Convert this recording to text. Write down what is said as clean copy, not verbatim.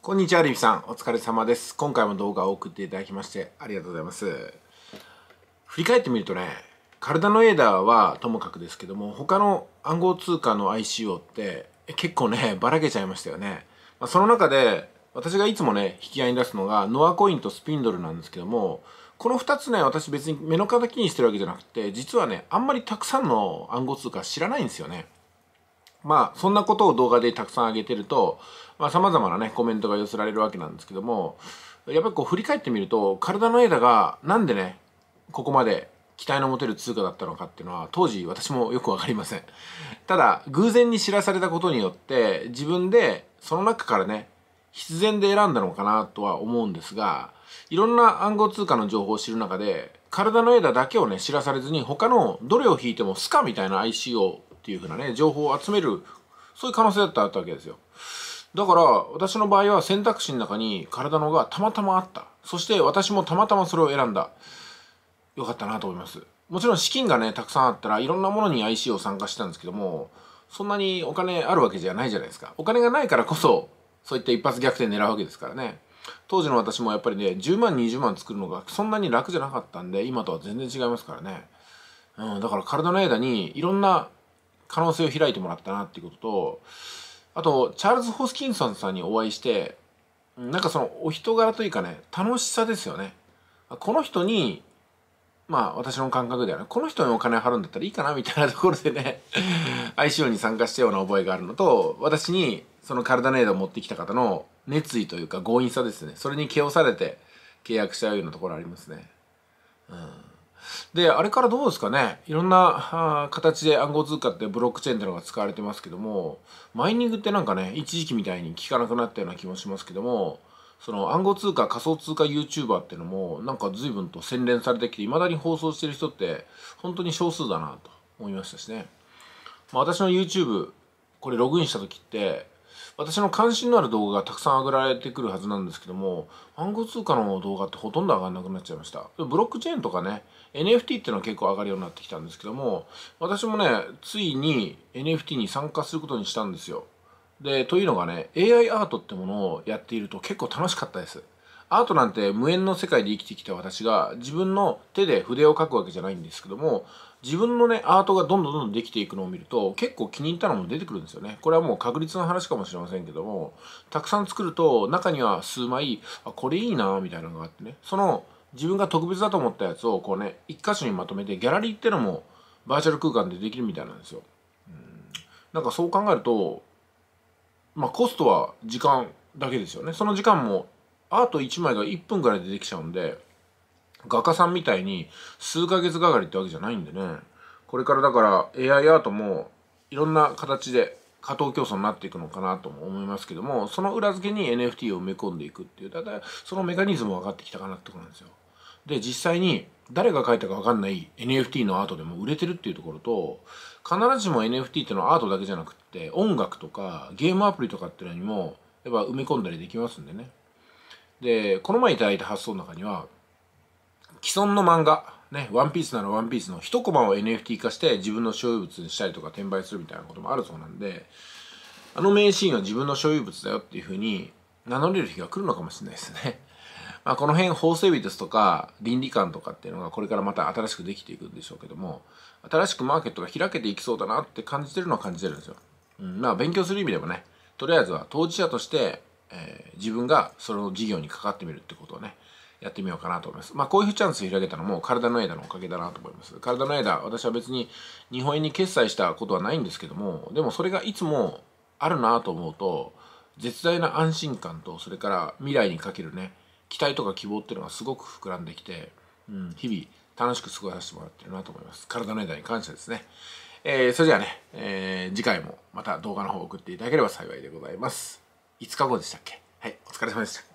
こんにちは、リビさん。お疲れ様です。今回も動画を送っていただきましてありがとうございます。振り返ってみるとね、カルダノエーダーはともかくですけども、他の暗号通貨の ICO って結構ね、ばらけちゃいましたよね。その中で、私がいつもね、引き合いに出すのが、ノアコインとスピンドルなんですけども、この2つね、私別に目の敵にしてるわけじゃなくて、実はね、あんまりたくさんの暗号通貨知らないんですよね。まあ、そんなことを動画でたくさん上げてると、様々なね、コメントが寄せられるわけなんですけども、やっぱりこう振り返ってみると、カルダノエーダがなんでね、ここまで期待の持てる通貨だったのかっていうのは、当時私もよくわかりません。ただ、偶然に知らされたことによって、自分でその中からね、必然で選んだのかなとは思うんですが、いろんな暗号通貨の情報を知る中で、カルダノエーダだけをね、知らされずに、他のどれを引いてもスカみたいな ICO、っていう風なね、情報を集める、そういう可能性だったわけですよ。だから、私の場合は選択肢の中に体のがたまたまあった。そして私もたまたまそれを選んだ。よかったなと思います。もちろん資金がね、たくさんあったらいろんなものに ICO 参加してたんですけども、そんなにお金あるわけじゃないじゃないですか。お金がないからこそ、そういった一発逆転狙うわけですからね。当時の私もやっぱりね、10万、20万作るのがそんなに楽じゃなかったんで、今とは全然違いますからね。だから体の間にいろんな可能性を開いてもらったなっていうことと、あと、チャールズ・ホスキンソンさんにお会いして、なんかそのお人柄というかね、楽しさですよね。この人に、まあ私の感覚ではね、この人にお金を払うんだったらいいかなみたいなところでね、ICO に参加したような覚えがあるのと、私にそのカルダネードを持ってきた方の熱意というか強引さですね。それに気をされて契約しちゃうようなところありますね。で、あれからどうですかね。いろんな形で暗号通貨ってブロックチェーンっていうのが使われてますけども、マイニングってなんかね、一時期みたいに効かなくなったような気もしますけども、その暗号通貨、仮想通貨 YouTuber っていうのも、なんか随分と洗練されてきて、未だに放送してる人って、本当に少数だなと思いましたしね。私の YouTube、これログインした時って、私の関心のある動画がたくさん上げられてくるはずなんですけども、暗号通貨の動画ってほとんど上がんなくなっちゃいました。ブロックチェーンとかね、NFT っていうのは結構上がるようになってきたんですけども、私もね、ついに NFT に参加することにしたんですよ。で、というのがね、AI アートってものをやっていると結構楽しかったです。アートなんて無縁の世界で生きてきた私が、自分の手で筆を描くわけじゃないんですけども、自分のね、アートがどんどんできていくのを見ると、結構気に入ったのも出てくるんですよね。これはもう確率の話かもしれませんけども、たくさん作ると、中には数枚、あ、これいいなみたいなのがあってね、その自分が特別だと思ったやつをこうね、一箇所にまとめて、ギャラリーってのもバーチャル空間でできるみたいなんですよ。なんかそう考えると、まあコストは時間だけですよね。その時間も、アート1枚が1分ぐらいでできちゃうんで、画家さんみたいに数ヶ月がかりってわけじゃないんでね。これからだから AI アートもいろんな形で過当競争になっていくのかなとも思いますけども、その裏付けに NFT を埋め込んでいくっていう、だいたいそのメカニズムが分かってきたかなってことなんですよ。で、実際に誰が描いたか分かんない NFT のアートでも売れてるっていうところと、必ずしも NFT ってのはアートだけじゃなくって、音楽とかゲームアプリとかっていうのにもやっぱ埋め込んだりできますんでね。で、この前いただいた発想の中には、既存の漫画、ね、ワンピースならワンピースの一コマを NFT 化して自分の所有物にしたりとか転売するみたいなこともあるそうなんで、あの名シーンは自分の所有物だよっていうふうに名乗れる日が来るのかもしれないですね。まあこの辺法整備ですとか倫理観とかっていうのがこれからまた新しくできていくんでしょうけども、新しくマーケットが開けていきそうだなって感じてるのは感じてるんですよ。まあ勉強する意味でもね、とりあえずは当事者として、自分がその事業にかかってみるってことをね、やってみようかなと思います。まあこういうチャンスを開けたのもカルダノエーダのおかげだなと思います。カルダノエーダ、私は別に日本円に決済したことはないんですけども、でもそれがいつもあるなと思うと、絶大な安心感と、それから未来にかけるね、期待とか希望っていうのがすごく膨らんできて、日々楽しく過ごさせてもらってるなと思います。カルダノエーダに感謝ですね。それではね、次回もまた動画の方を送っていただければ幸いでございます。5日後でしたっけ？はい、お疲れ様でした。